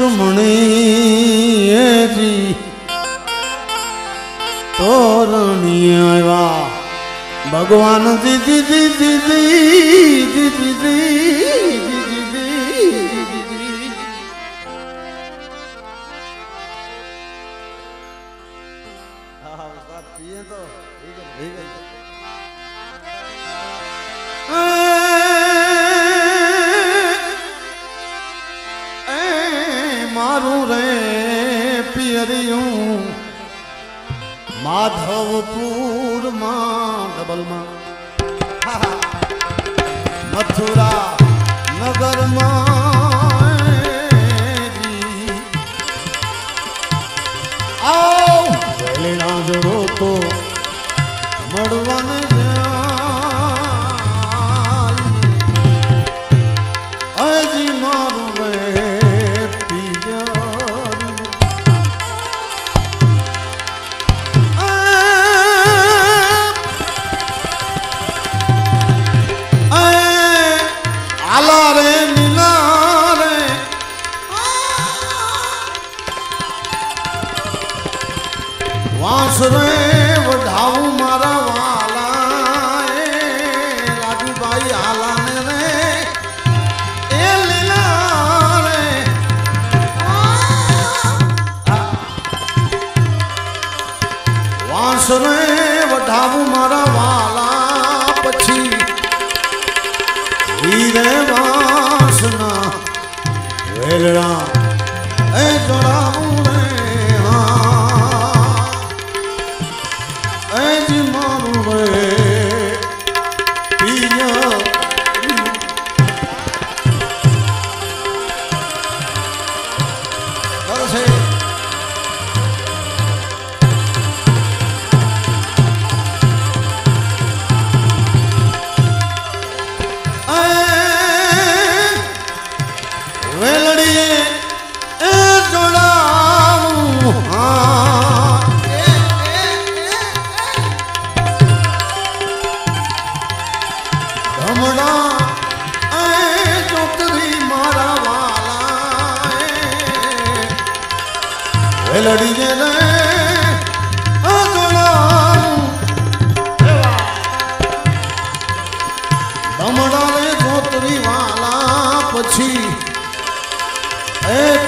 सुमणियरी तोरणिया वाह भगवान दी दी दी दी दी दी दी दी माधवपुर डबल मां मथुरा नगर मारी आओ लेना जोड़ो तो मड़वन जी मारू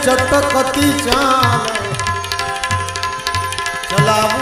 चटकती चाल चलाऊ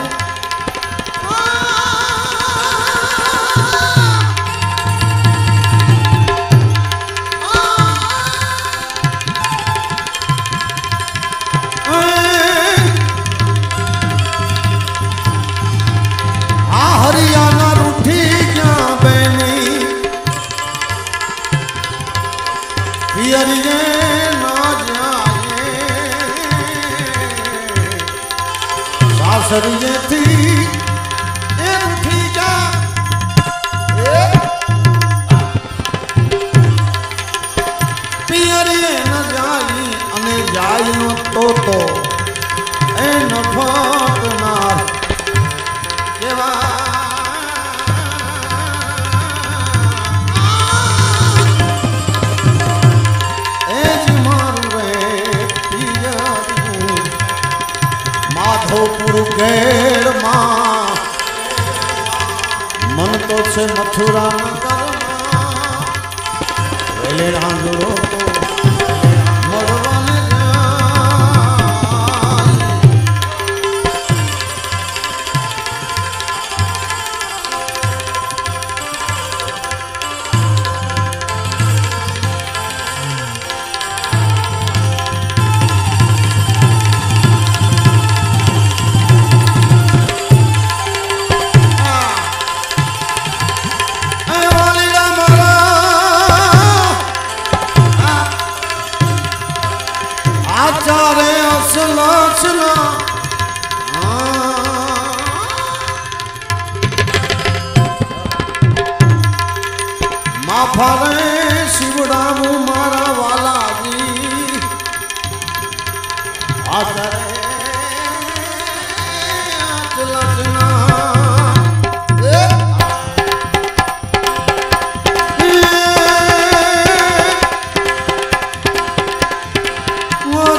मथुरा नगर रांझो तो मड़वन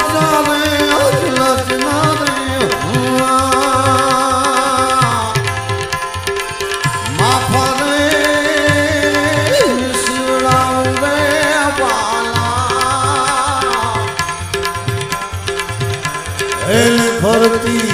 What's up? एल भरती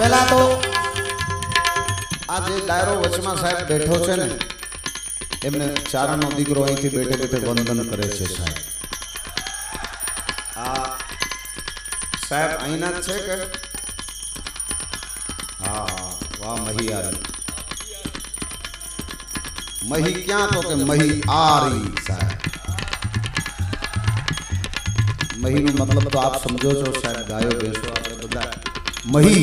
पहला तो आज डायरो वचमा साहब बैठो छे ने एमने चारनो दीकरो अहींथी बैठे बैठे वंदन करे छे साहब। आ साहब अहीना छे के? हाँ वाह महियारी मही क्या तो के महियारी साहब मही नो मतलब तो आप समझो छो साहब। गायो बेसो आपणे बधा मही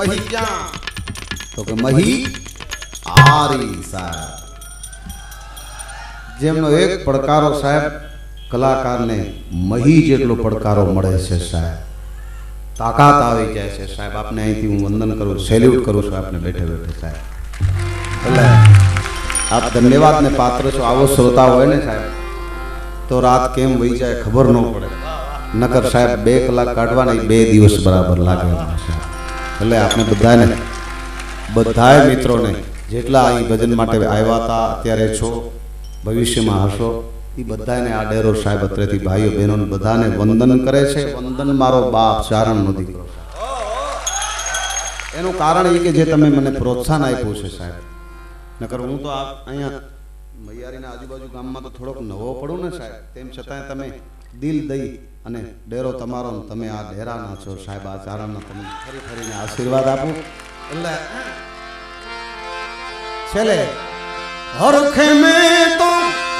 मही क्या तो के मही आरी साहब जेमनो एक પડકારો સાહેબ કલાકારને મહી જેટલો પડકારો મળે છે સાહેબ। તાકાત આવી જાય છે સાહેબ। આપને અહીંથી હું વંદન કરું સેલ્યુટ કરું છું આપને બેઠે બેઠે સાહેબ। ભલે આપ ધન્યવાદને પાત્ર છો। આવો શ્રોતા હોય ને સાહેબ તો રાત કેમ વહી જાય ખબર ન પડે નકર સાહેબ 2 કલાક કાઢવાના 2 દિવસ બરાબર લાગે સાહેબ। એટલે આપણે બધાને બધાય મિત્રોને જેટલા અહીં ભજન માટે આવ્યા હતા અત્યારે છો ભવિષ્યમાં હશો એ બધાને આ ડેરો સાહેબ અત્રેથી ભાઈઓ બહેનોને બધાને વંદન કરે છે। વંદન મારો બાપ ચારણનો દીકરો એનું કારણ એ કે જે તમે મને પ્રોત્સાહન આપ્યું છે સાહેબ। નકર હું તો અહીંયા મૈયારીના આજુબાજુ ગામમાં તો થોડોક નવો પડું ને સાહેબ। તેમ છતાં તમે દિલ દઈ અને ડેરો તમારો તમે આ ડેરાના છો સાહેબ। આ ચારણના તમને ફરી ફરીને આશીર્વાદ આપું। એટલે છેલે હરખે મે તો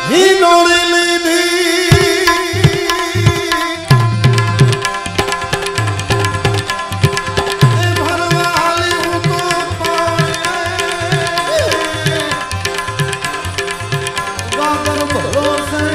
હિનોળી લીધી એ ભરવાળી હું તો પાયે વાગર ભરોસે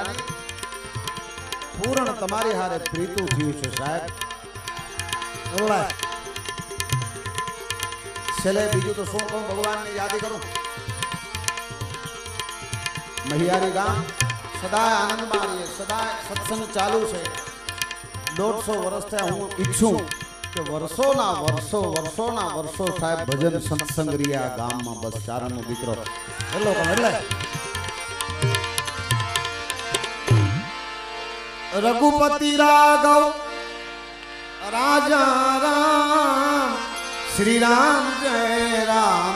ज्ञान पूर्ण तमारी हारे प्रीतु थी छे साहेब। ओला चले बीजू तो सो को भगवान ने याद करो। महियारी गाम सदाय आनंद मारिए, सदाय सत्संग चालू है। 150 वर्ष थे हूँ इच्छू कि वर्षों साहेब भजन सत्संग रिया गाम में बस चारण नो दीकरो हेलो कमले रघुपति राघव राजा राम श्री राम जय राम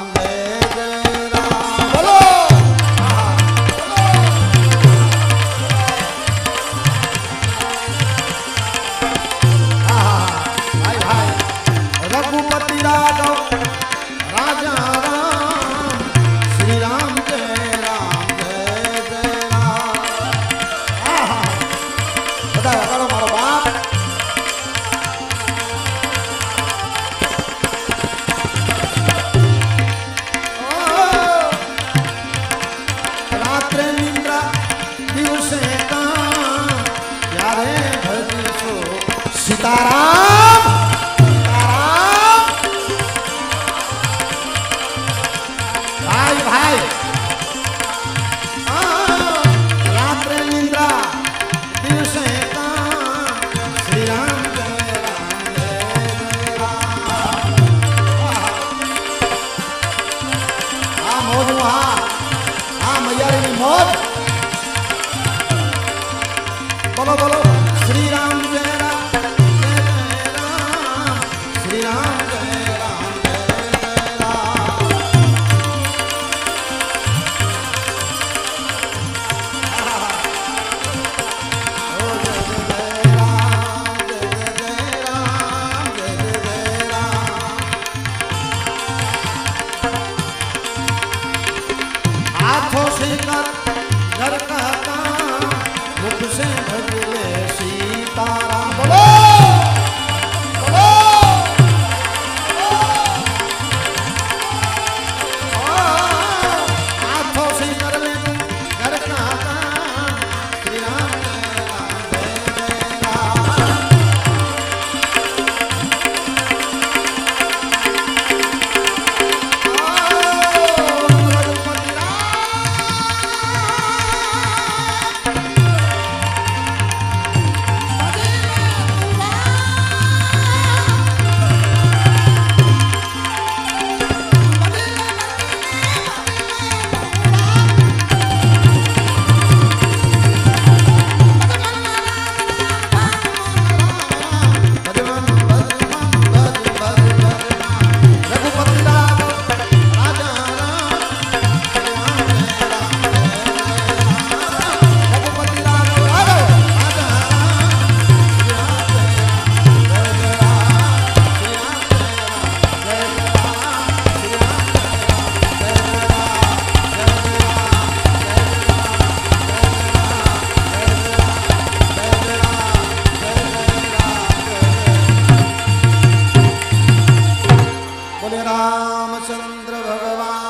रामचंद्र भगवान।